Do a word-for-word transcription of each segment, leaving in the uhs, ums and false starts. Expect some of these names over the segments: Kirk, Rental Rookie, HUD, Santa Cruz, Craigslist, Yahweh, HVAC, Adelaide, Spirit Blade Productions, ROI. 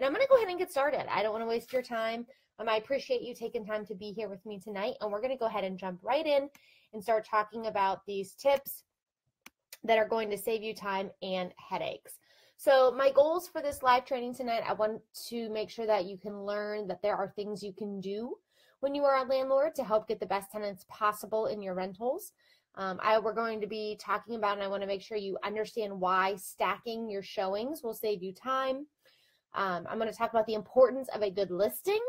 And I'm going to go ahead and get started. I don't want to waste your time. Um, I appreciate you taking time to be here with me tonight. And we're going to go ahead and jump right in and start talking about these tips that are going to save you time and headaches. So my goals for this live training tonight, I want to make sure that you can learn that there are things you can do when you are a landlord to help get the best tenants possible in your rentals. Um, I, we're going to be talking about, and I want to make sure you understand why stacking your showings will save you time. Um, I'm going to talk about the importance of a good listing.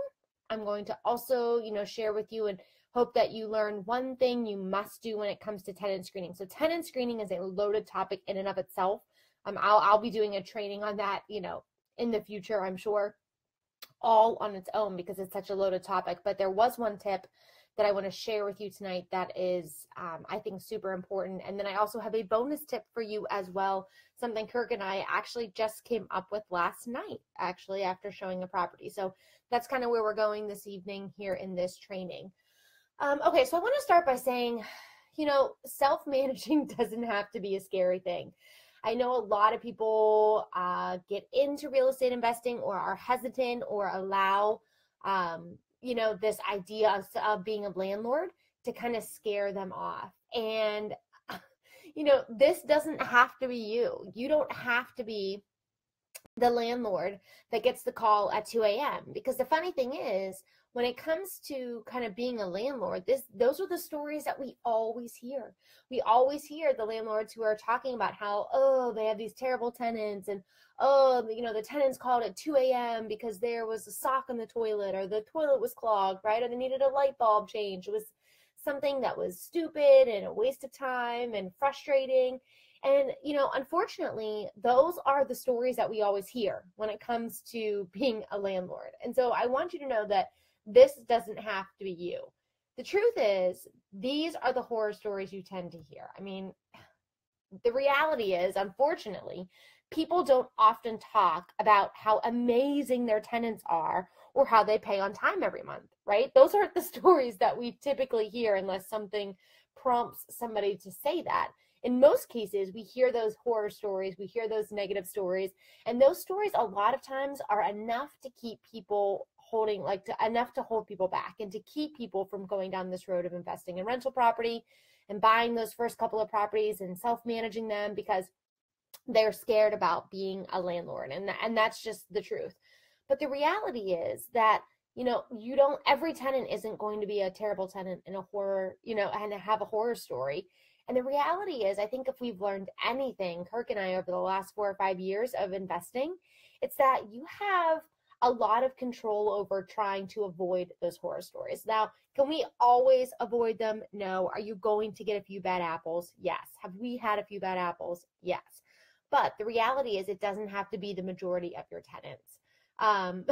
I'm going to also, you know, share with you and hope that you learn one thing you must do when it comes to tenant screening. So tenant screening is a loaded topic in and of itself. Um, I'll, I'll be doing a training on that, you know, in the future, I'm sure, all on its own because it's such a loaded topic. But there was one tip that I want to share with you tonight that is, um, I think, super important. And then I also have a bonus tip for you as well, something Kirk and I actually just came up with last night, actually, after showing a property. So that's kind of where we're going this evening here in this training. Um, okay, so I want to start by saying, you know, self-managing doesn't have to be a scary thing. I know a lot of people uh, get into real estate investing or are hesitant or allow, um, you know, this idea of, of being a landlord to kind of scare them off. And, you know, this doesn't have to be you. You don't have to be the landlord that gets the call at two A M Because the funny thing is, when it comes to kind of being a landlord, this those are the stories that we always hear. We always hear the landlords who are talking about how, oh, they have these terrible tenants, and, oh, you know, the tenants called at two A M because there was a sock in the toilet, or the toilet was clogged, right, or they needed a light bulb change. It was something that was stupid and a waste of time and frustrating. And, you know, unfortunately, those are the stories that we always hear when it comes to being a landlord. And so I want you to know that this doesn't have to be you. The truth is, these are the horror stories you tend to hear. I mean, the reality is, unfortunately, people don't often talk about how amazing their tenants are or how they pay on time every month, right? Those aren't the stories that we typically hear unless something prompts somebody to say that. In most cases, we hear those horror stories, we hear those negative stories, and those stories a lot of times are enough to keep people holding, like to, enough to hold people back and to keep people from going down this road of investing in rental property and buying those first couple of properties and self-managing them because they're scared about being a landlord. And, and that's just the truth. But the reality is that, you know, you don't, every tenant isn't going to be a terrible tenant and a horror, you know, and have a horror story. And the reality is, I think if we've learned anything, Kirk and I, over the last four or five years of investing, it's that you have a lot of control over trying to avoid those horror stories. Now, can we always avoid them? No. Are you going to get a few bad apples? Yes. Have we had a few bad apples? Yes. But the reality is, it doesn't have to be the majority of your tenants. Um,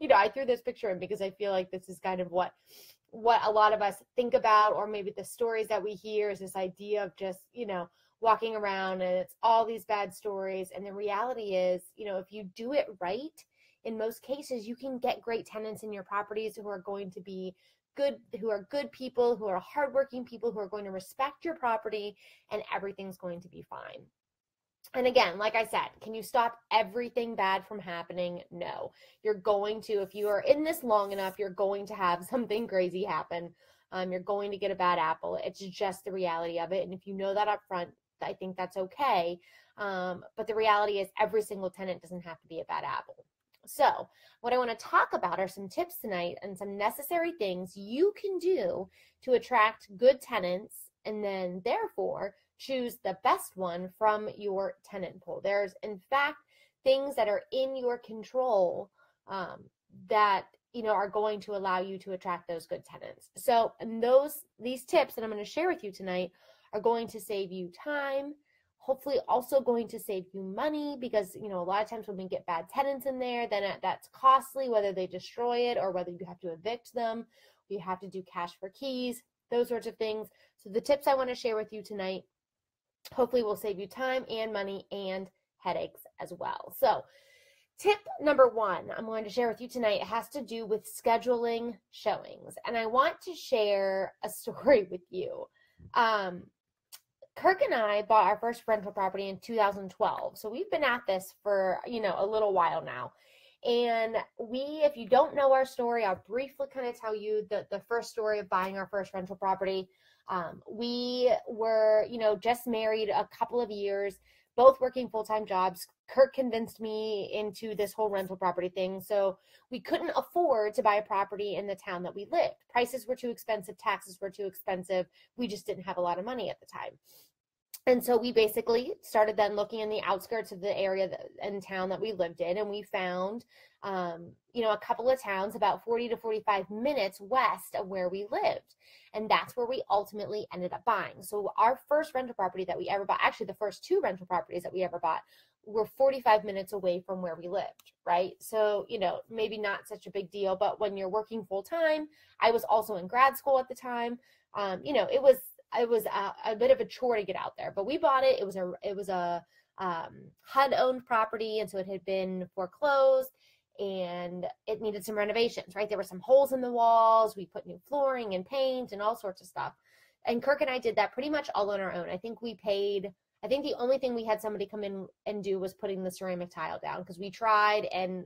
you know, I threw this picture in because I feel like this is kind of what what a lot of us think about, or maybe the stories that we hear is this idea of just, you know, walking around and it's all these bad stories. And the reality is, you know, if you do it right, in most cases, you can get great tenants in your properties who are going to be good, who are good people, who are hardworking people, who are going to respect your property, and everything's going to be fine. And again, like I said, can you stop everything bad from happening? No. You're going to, if you are in this long enough, you're going to have something crazy happen. Um, you're going to get a bad apple. It's just the reality of it. And if you know that up front, I think that's okay. Um, but the reality is, every single tenant doesn't have to be a bad apple. So what I want to talk about are some tips tonight and some necessary things you can do to attract good tenants and then therefore choose the best one from your tenant pool. There's, in fact, things that are in your control um, that, you know, are going to allow you to attract those good tenants. So, and those, these tips that I'm going to share with you tonight are going to save you time, hopefully also going to save you money, because, you know, a lot of times when we get bad tenants in there, then that's costly, whether they destroy it or whether you have to evict them, you have to do cash for keys, those sorts of things. So the tips I want to share with you tonight hopefully will save you time and money and headaches as well. So tip number one I'm going to share with you tonight has to do with scheduling showings. And I want to share a story with you. Um, Kirk and I bought our first rental property in two thousand twelve. So we've been at this for, you know, a little while now. And we, if you don't know our story, I'll briefly kind of tell you the, the first story of buying our first rental property. Um, we were, you know, just married a couple of years, both working full-time jobs. Kirk convinced me into this whole rental property thing. So we couldn't afford to buy a property in the town that we lived. Prices were too expensive. Taxes were too expensive. We just didn't have a lot of money at the time. And so we basically started then looking in the outskirts of the area that, and town that we lived in. And we found, um, you know, a couple of towns about forty to forty-five minutes west of where we lived. And that's where we ultimately ended up buying. So our first rental property that we ever bought, actually the first two rental properties that we ever bought, were forty-five minutes away from where we lived, right? So, you know, maybe not such a big deal, but when you're working full time, I was also in grad school at the time. Um, you know, it was, it was a, a bit of a chore to get out there, but we bought it. It was a, it was a um, H U D owned property. And so it had been foreclosed and it needed some renovations, right? There were some holes in the walls. We put new flooring and paint and all sorts of stuff. And Kirk and I did that pretty much all on our own. I think we paid, I think the only thing we had somebody come in and do was putting the ceramic tile down, because we tried and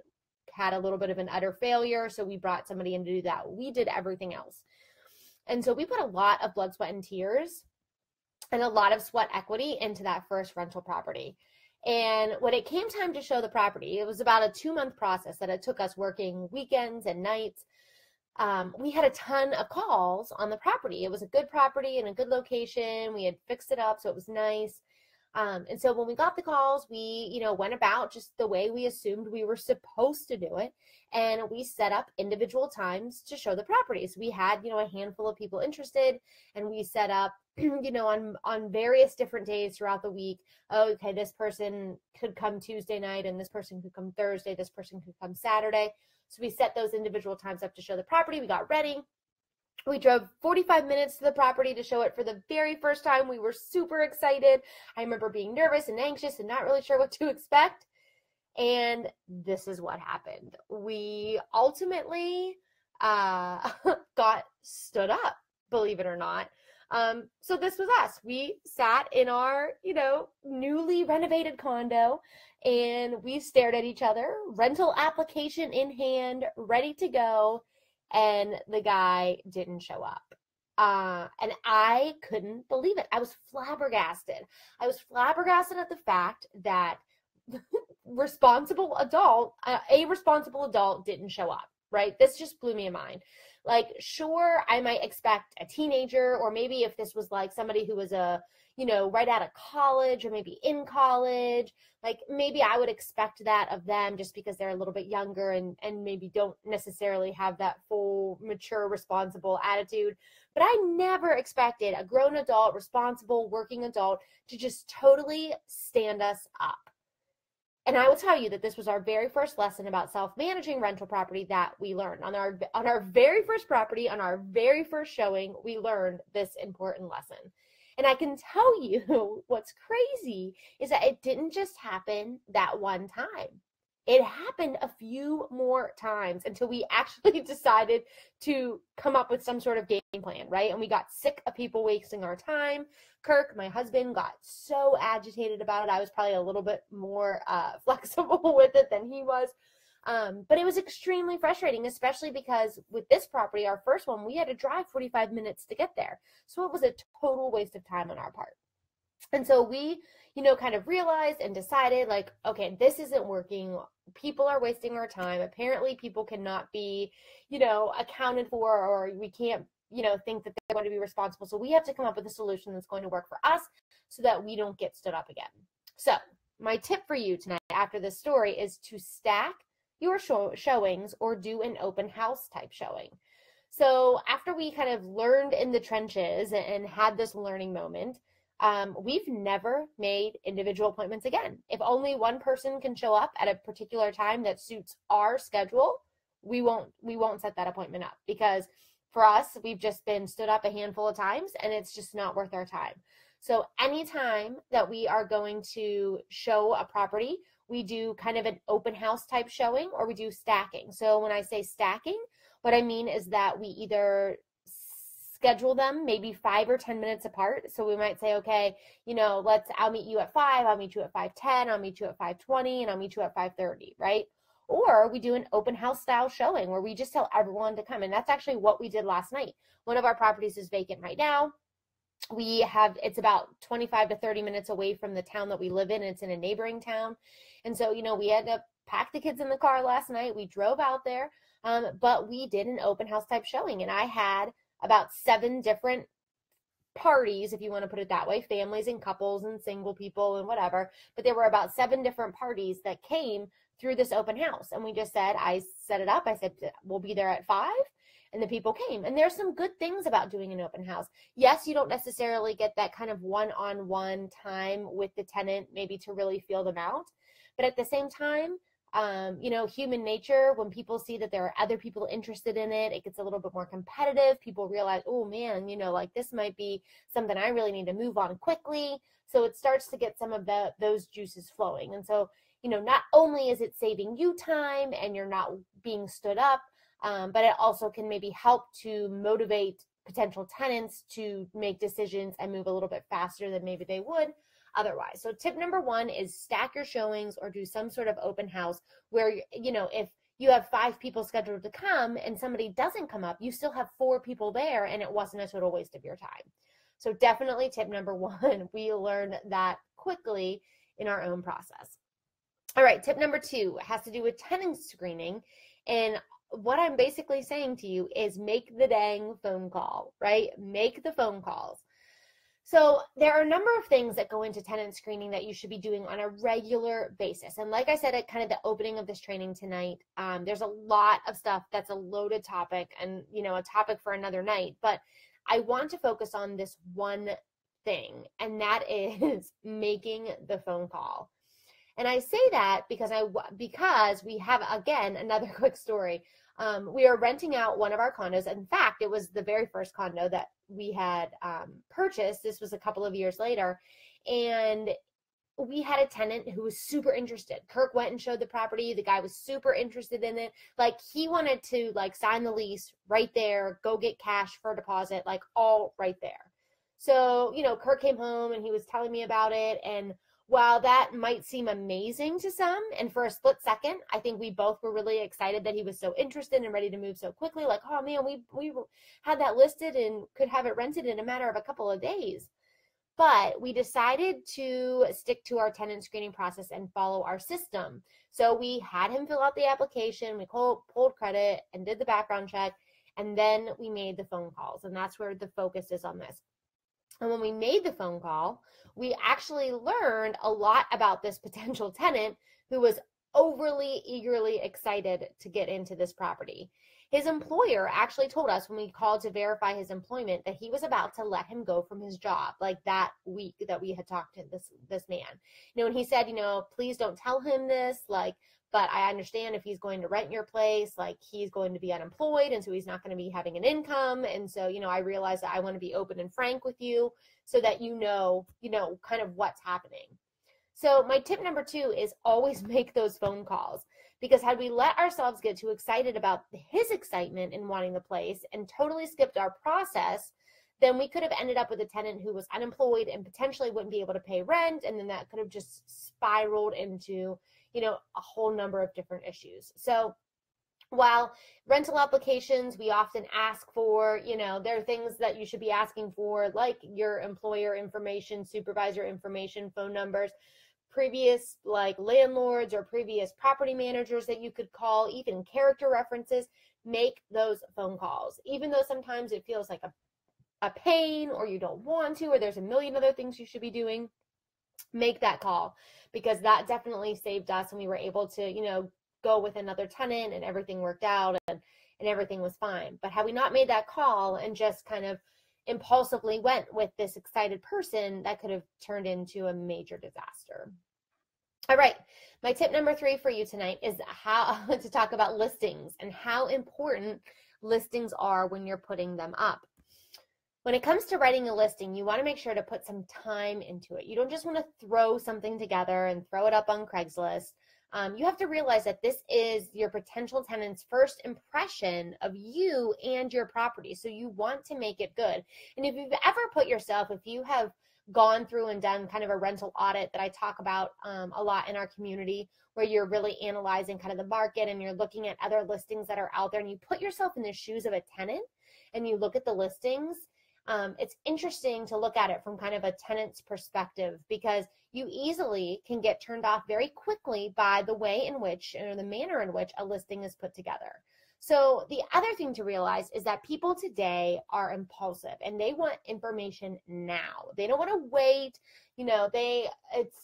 had a little bit of an utter failure. So we brought somebody in to do that. We did everything else. And so we put a lot of blood, sweat, and tears and a lot of sweat equity into that first rental property. And when it came time to show the property, it was about a two-month process that it took us working weekends and nights. Um, we had a ton of calls on the property. It was a good property in a good location. We had fixed it up, so it was nice. Um, and so when we got the calls, we, you know, went about just the way we assumed we were supposed to do it. And we set up individual times to show the properties. We had, you know, a handful of people interested, and we set up, you know, on, on various different days throughout the week. Oh, okay. This person could come Tuesday night, and this person could come Thursday. This person could come Saturday. So we set those individual times up to show the property. We got ready. We drove forty-five minutes to the property to show it for the very first time. We were super excited. I remember being nervous and anxious and not really sure what to expect. And this is what happened. We ultimately uh, got stood up, believe it or not. Um, so this was us. We sat in our, you know, newly renovated condo, and we stared at each other, rental application in hand, ready to go. And the guy didn't show up. Uh, and I couldn't believe it. I was flabbergasted. I was flabbergasted at the fact that responsible adult, uh, a responsible adult didn't show up, right? This just blew me mind. Like, sure, I might expect a teenager, or maybe if this was like somebody who was a, you know, right out of college, or maybe in college, like maybe I would expect that of them just because they're a little bit younger and, and maybe don't necessarily have that full, mature, responsible attitude. But I never expected a grown adult, responsible, working adult to just totally stand us up. And I will tell you that this was our very first lesson about self-managing rental property that we learned. On our, on our very first property, on our very first showing, we learned this important lesson. And I can tell you what's crazy is that it didn't just happen that one time. It happened a few more times until we actually decided to come up with some sort of game plan, right? And we got sick of people wasting our time. Kirk, my husband, got so agitated about it. I was probably a little bit more uh, flexible with it than he was. Um, but it was extremely frustrating, especially because with this property, our first one, we had to drive forty-five minutes to get there. So it was a total waste of time on our part. And so we, you know, kind of realized and decided like, okay, this isn't working. People are wasting our time. Apparently people cannot be, you know, accounted for, or we can't, you know, think that they're going to be responsible. So we have to come up with a solution that's going to work for us so that we don't get stood up again. So my tip for you tonight after this story is to stack your show, showings or do an open house type showing. So after we kind of learned in the trenches and, and had this learning moment, um, we've never made individual appointments again. If only one person can show up at a particular time that suits our schedule, we won't, we won't set that appointment up, because for us, we've just been stood up a handful of times and it's just not worth our time. So anytime that we are going to show a property, we do kind of an open house type showing, or we do stacking. So when I say stacking, what I mean is that we either schedule them maybe five or ten minutes apart. So we might say, okay, you know, let's, I'll meet you at five, I'll meet you at five ten, I'll meet you at five twenty, and I'll meet you at five thirty, right? Or we do an open house style showing where we just tell everyone to come. And that's actually what we did last night. One of our properties is vacant right now. We have, it's about twenty-five to thirty minutes away from the town that we live in. It's in a neighboring town. And so, you know, we had to pack the kids in the car last night. We drove out there, um, but we did an open house type showing. And I had about seven different parties, if you want to put it that way, families and couples and single people and whatever. But there were about seven different parties that came through this open house. And we just said, I set it up. I said, we'll be there at five. And the people came. And there's some good things about doing an open house. Yes, you don't necessarily get that kind of one-on-one time with the tenant, maybe to really feel them out. But at the same time, um, you know, human nature, when people see that there are other people interested in it, it gets a little bit more competitive. People realize, oh man, you know, like this might be something I really need to move on quickly. So it starts to get some of the, those juices flowing. And so, you know, not only is it saving you time and you're not being stood up, Um, but it also can maybe help to motivate potential tenants to make decisions and move a little bit faster than maybe they would otherwise. So tip number one is stack your showings or do some sort of open house where, you know, if you have five people scheduled to come and somebody doesn't come up, you still have four people there and it wasn't a total waste of your time. So definitely tip number one, we learned that quickly in our own process. All right, tip number two has to do with tenant screening. And what I'm basically saying to you is make the dang phone call, right? Make the phone calls. So there are a number of things that go into tenant screening that you should be doing on a regular basis. And like I said, at kind of the opening of this training tonight, um, there's a lot of stuff that's a loaded topic and, you know, a topic for another night. But I want to focus on this one thing, and that is making the phone call. And I say that because I because we have, again, another quick story. Um, we are renting out one of our condos. In fact, it was the very first condo that we had um, purchased. This was a couple of years later. And we had a tenant who was super interested. Kirk went and showed the property. The guy was super interested in it. Like, he wanted to, like, sign the lease right there, go get cash for a deposit, like, all right there. So, you know, Kirk came home and he was telling me about it. And while that might seem amazing to some, and for a split second, I think we both were really excited that he was so interested and ready to move so quickly. Like, oh man, we, we had that listed and could have it rented in a matter of a couple of days. But we decided to stick to our tenant screening process and follow our system. So we had him fill out the application, we pulled, pulled credit and did the background check, and then we made the phone calls. And that's where the focus is on this. And when we made the phone call, we actually learned a lot about this potential tenant who was overly eagerly excited to get into this property. His employer actually told us when we called to verify his employment that he was about to let him go from his job, like that week that we had talked to this, this man. You know, and he said, you know, please don't tell him this, like, but I understand if he's going to rent your place, like, he's going to be unemployed, and so he's not going to be having an income. And so, you know, I realize that I want to be open and frank with you so that you know, you know, kind of what's happening. So my tip number two is always make those phone calls, because had we let ourselves get too excited about his excitement in wanting the place and totally skipped our process, then we could have ended up with a tenant who was unemployed and potentially wouldn't be able to pay rent. And then that could have just spiraled into, you know, a whole number of different issues. So while rental applications, we often ask for, you know, there are things that you should be asking for, like your employer information, supervisor information, phone numbers, previous like landlords or previous property managers that you could call, even character references, make those phone calls. Even though sometimes it feels like a a pain, or you don't want to, or there's a million other things you should be doing, make that call, because that definitely saved us, and we were able to, you know, go with another tenant and everything worked out and, and everything was fine. But had we not made that call and just kind of impulsively went with this excited person, that could have turned into a major disaster. All right, my tip number three for you tonight is how to talk about listings and how important listings are when you're putting them up. When it comes to writing a listing, you want to make sure to put some time into it. You don't just want to throw something together and throw it up on Craigslist. Um, you have to realize that this is your potential tenant's first impression of you and your property. So you want to make it good. And if you've ever put yourself, if you have gone through and done kind of a rental audit that I talk about um, a lot in our community, where you're really analyzing kind of the market and you're looking at other listings that are out there, and you put yourself in the shoes of a tenant and you look at the listings. Um, it's interesting to look at it from kind of a tenant's perspective, because you easily can get turned off very quickly by the way in which, or the manner in which, a listing is put together. So the other thing to realize is that people today are impulsive and they want information now. They don't want to wait. You know, they, it's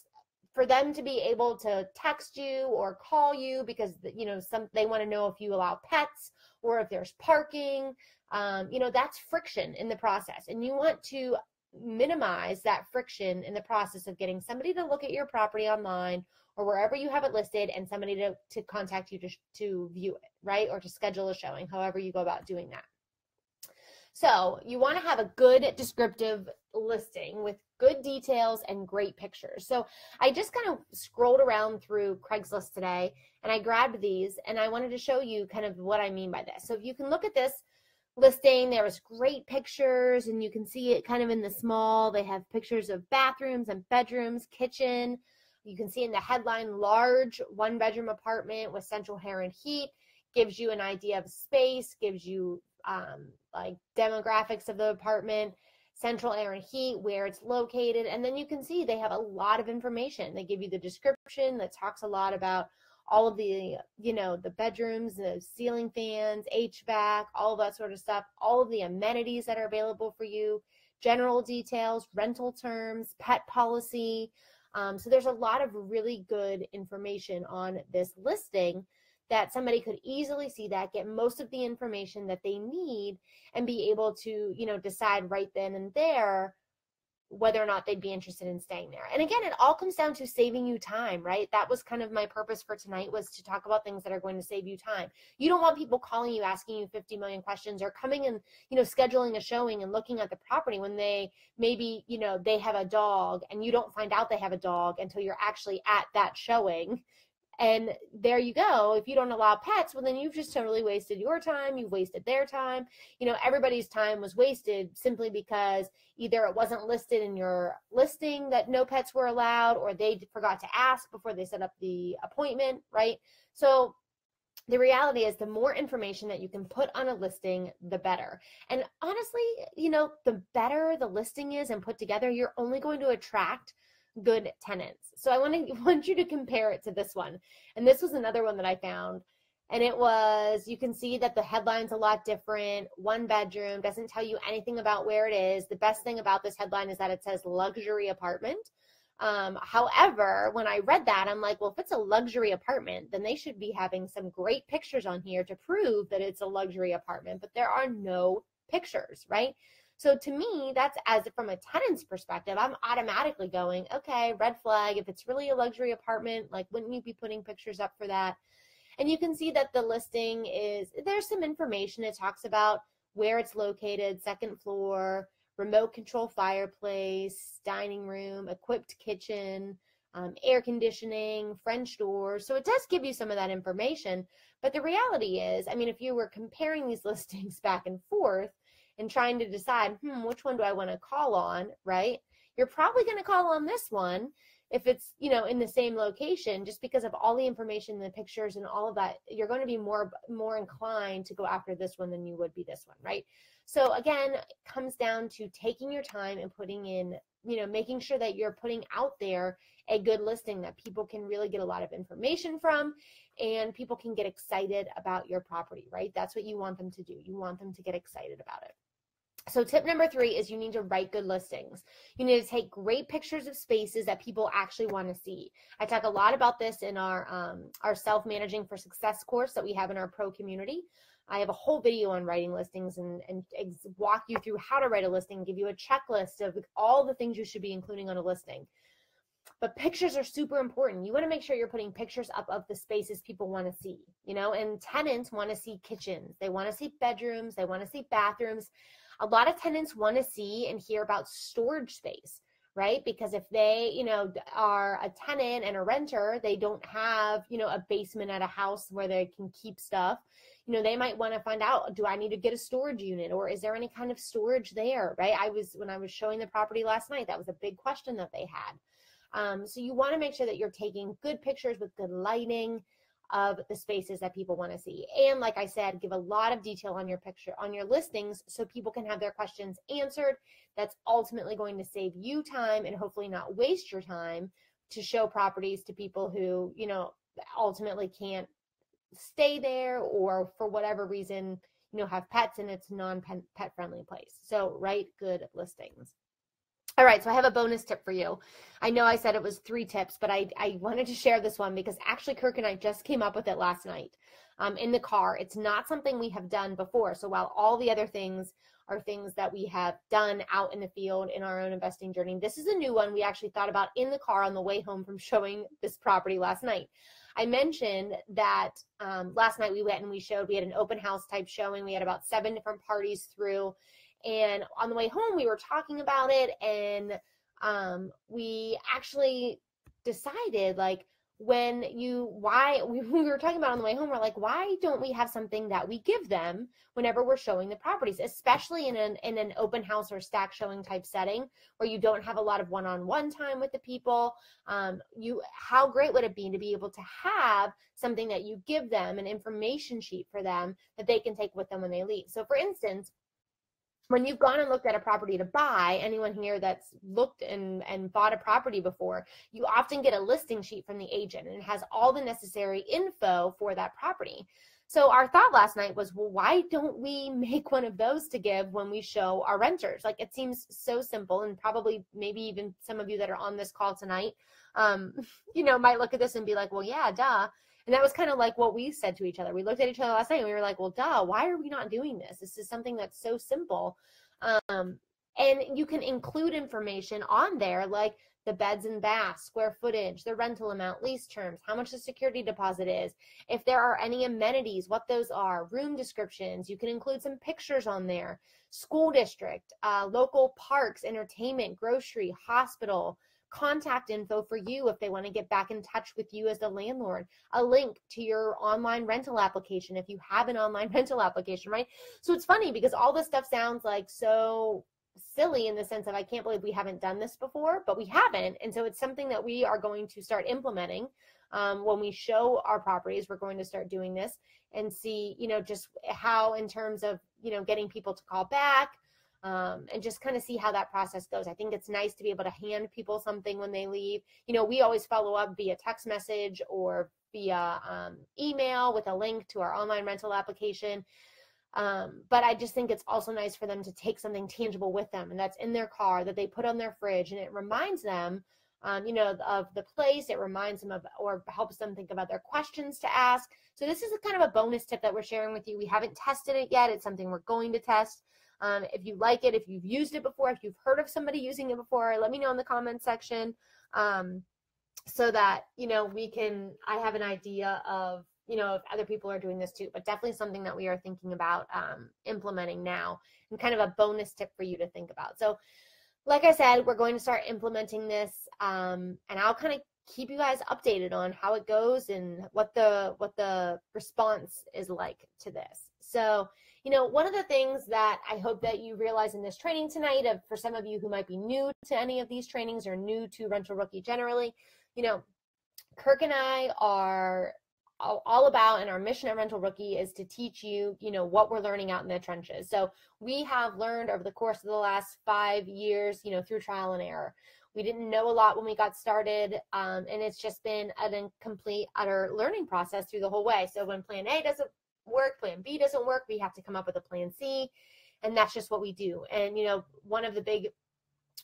for them to be able to text you or call you because, you know, some, they want to know if you allow pets or if there's parking. Um, you know, that's friction in the process, and you want to minimize that friction in the process of getting somebody to look at your property online or wherever you have it listed, and somebody to, to contact you to, to view it, right? Or to schedule a showing, however you go about doing that. So you want to have a good descriptive listing with good details and great pictures. So I just kind of scrolled around through Craigslist today and I grabbed these, and I wanted to show you kind of what I mean by this. So if you can look at this listing, there was great pictures, and you can see it kind of in the small, they have pictures of bathrooms and bedrooms, kitchen. You can see in the headline, large one bedroom apartment with central air and heat. Gives you an idea of space, gives you um, like demographics of the apartment, central air and heat, where it's located. And then you can see they have a lot of information. They give you the description that talks a lot about all of the, you know, the bedrooms, the ceiling fans, H V A C, all of that sort of stuff, all of the amenities that are available for you, general details, rental terms, pet policy. Um, so there's a lot of really good information on this listing that somebody could easily see, that get most of the information that they need and be able to, you know, decide right then and there whether or not they'd be interested in staying there. And again, it all comes down to saving you time, right? That was kind of my purpose for tonight, was to talk about things that are going to save you time. You don't want people calling you, asking you fifty million questions, or coming and, you know, scheduling a showing and looking at the property when they maybe, you know, they have a dog, and you don't find out they have a dog until you're actually at that showing. And there you go. If you don't allow pets, well, then you've just totally wasted your time. You've wasted their time. You know, everybody's time was wasted simply because either it wasn't listed in your listing that no pets were allowed, or they forgot to ask before they set up the appointment, right? So the reality is, the more information that you can put on a listing, the better. And honestly, you know, the better the listing is and put together, you're only going to attract good tenants. So I want to want you to compare it to this one. And this was another one that I found. And it was, you can see that the headline's a lot different. One bedroom doesn't tell you anything about where it is. The best thing about this headline is that it says luxury apartment. Um, however, when I read that, I'm like, well, if it's a luxury apartment, then they should be having some great pictures on here to prove that it's a luxury apartment, but there are no pictures, right? So to me, that's, as from a tenant's perspective, I'm automatically going, okay, red flag. If it's really a luxury apartment, like, wouldn't you be putting pictures up for that? And you can see that the listing is, there's some information. It talks about where it's located, second floor, remote control fireplace, dining room, equipped kitchen, um, air conditioning, French doors. So it does give you some of that information. But the reality is, I mean, if you were comparing these listings back and forth, and trying to decide, hmm, which one do I want to call on, right? You're probably going to call on this one if it's, you know, in the same location, just because of all the information, the pictures and all of that. You're going to be more, more inclined to go after this one than you would be this one, right? So again, it comes down to taking your time and putting in, you know, making sure that you're putting out there a good listing that people can really get a lot of information from, and people can get excited about your property, right? That's what you want them to do. You want them to get excited about it. So tip number three is you need to write good listings. You need to take great pictures of spaces that people actually want to see. I talk a lot about this in our, um, our self-managing for success course that we have in our pro community. I have a whole video on writing listings and, and walk you through how to write a listing, give you a checklist of all the things you should be including on a listing. But pictures are super important. You want to make sure you're putting pictures up of the spaces people want to see, you know, and tenants want to see kitchens. They want to see bedrooms. They want to see bathrooms. A lot of tenants want to see and hear about storage space, right? Because if they, you know, are a tenant and a renter, they don't have, you know, a basement at a house where they can keep stuff. You know, they might want to find out, do I need to get a storage unit, or is there any kind of storage there, right? I was, when I was showing the property last night, that was a big question that they had. Um, so you want to make sure that you're taking good pictures with good lighting of the spaces that people want to see. And like I said, give a lot of detail on your picture, on your listings, so people can have their questions answered. That's ultimately going to save you time and hopefully not waste your time to show properties to people who, you know, ultimately can't stay there, or for whatever reason, you know, have pets and it's non-pet friendly place. So write good listings. All right, so I have a bonus tip for you. I know I said it was three tips, but I, I wanted to share this one because actually Kirk and I just came up with it last night um, in the car. It's not something we have done before. So while all the other things are things that we have done out in the field in our own investing journey, this is a new one we actually thought about in the car on the way home from showing this property last night. I mentioned that um, last night we went and we showed, we had an open house type showing. We had about seven different parties through. And on the way home, we were talking about it, and um, we actually decided, like, when you, why, we, we were talking about on the way home, we're like, why don't we have something that we give them whenever we're showing the properties, especially in an, in an open house or stack showing type setting where you don't have a lot of one-on-one time with the people. Um, you, how great would it be to be able to have something that you give them, an information sheet for them that they can take with them when they leave? So for instance, when you've gone and looked at a property to buy, anyone here that's looked and, and bought a property before, you often get a listing sheet from the agent, and it has all the necessary info for that property. So our thought last night was, well, why don't we make one of those to give when we show our renters? Like, it seems so simple, and probably maybe even some of you that are on this call tonight, um, you know, might look at this and be like, well, yeah, duh. And that was kind of like what we said to each other. We looked at each other last night and we were like, well, duh, why are we not doing this? This is something that's so simple. Um, and you can include information on there like the beds and baths, square footage, the rental amount, lease terms, how much the security deposit is, if there are any amenities, what those are, room descriptions. You can include some pictures on there, school district, uh, local parks, entertainment, grocery, hospital, contact info for you if they want to get back in touch with you as the landlord, a link to your online rental application if you have an online rental application, right? So it's funny because all this stuff sounds like so silly in the sense of I can't believe we haven't done this before, but we haven't. And so it's something that we are going to start implementing um, when we show our properties. We're going to start doing this and see, you know, just how in terms of, you know, getting people to call back, Um, and just kind of see how that process goes. I think it's nice to be able to hand people something when they leave. You know, we always follow up via text message or via um, email with a link to our online rental application. Um, but I just think it's also nice for them to take something tangible with them, and that's in their car, that they put on their fridge, and it reminds them, um, you know, of the place. It reminds them of, or helps them think about their questions to ask. So this is a kind of a bonus tip that we're sharing with you. We haven't tested it yet. It's something we're going to test. Um, if you like it, if you've used it before, if you've heard of somebody using it before, let me know in the comments section um, so that, you know, we can, I have an idea of, you know, if other people are doing this too, but definitely something that we are thinking about um, implementing now, and kind of a bonus tip for you to think about. So like I said, we're going to start implementing this um, and I'll kind of keep you guys updated on how it goes and what the, what the response is like to this. So, you know, one of the things that I hope that you realize in this training tonight, of, for some of you who might be new to any of these trainings or new to Rental Rookie generally, you know, Kirk and I are all about, and our mission at Rental Rookie is to teach you, you know, what we're learning out in the trenches. So we have learned over the course of the last five years, you know, through trial and error. We didn't know a lot when we got started, um, and it's just been a complete, utter learning process through the whole way. So when plan A doesn't work, plan B doesn't work, we have to come up with a plan C, and that's just what we do. And, you know, one of the big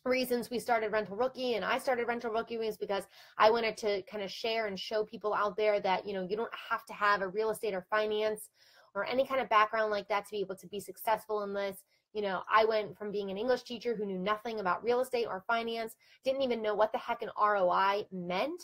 reasons we started Rental Rookie, and I started Rental Rookie, was because I wanted to kind of share and show people out there that, you know, you don't have to have a real estate or finance or any kind of background like that to be able to be successful in this. You know, I went from being an English teacher who knew nothing about real estate or finance, didn't even know what the heck an R O I meant,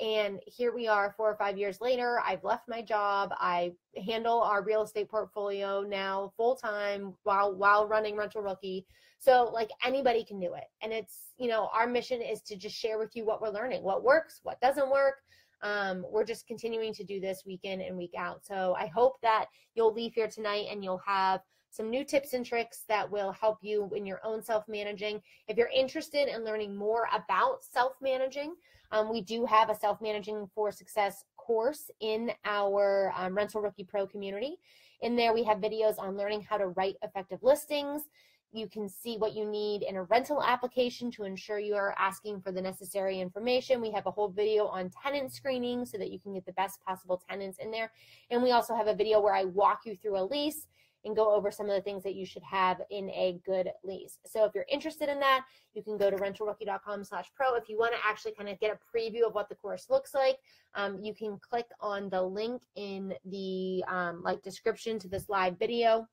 And here we are four or five years later, I've left my job. I handle our real estate portfolio now full time while, while running Rental Rookie. So like anybody can do it. And it's, you know, our mission is to just share with you what we're learning, what works, what doesn't work. Um, we're just continuing to do this week in and week out. So I hope that you'll leave here tonight and you'll have some new tips and tricks that will help you in your own self-managing. If you're interested in learning more about self-managing, um, we do have a Self-Managing for Success course in our um, Rental Rookie Pro community. In there, we have videos on learning how to write effective listings. You can see what you need in a rental application to ensure you are asking for the necessary information. We have a whole video on tenant screening so that you can get the best possible tenants in there. And we also have a video where I walk you through a lease and go over some of the things that you should have in a good lease. So if you're interested in that, you can go to rental rookie dot com slash pro. If you want to actually kind of get a preview of what the course looks like, um, you can click on the link in the um, like description to this live video.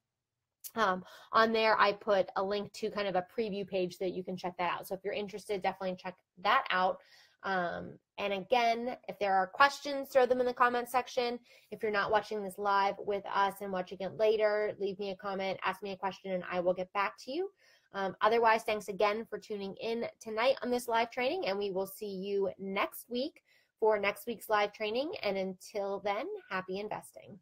Um, on there, I put a link to kind of a preview page that you can check that out. So if you're interested, definitely check that out. Um, and again, if there are questions, throw them in the comment section. If you're not watching this live with us and watching it later, leave me a comment, ask me a question, and I will get back to you. Um, otherwise, thanks again for tuning in tonight on this live training, and we will see you next week for next week's live training. And until then, happy investing.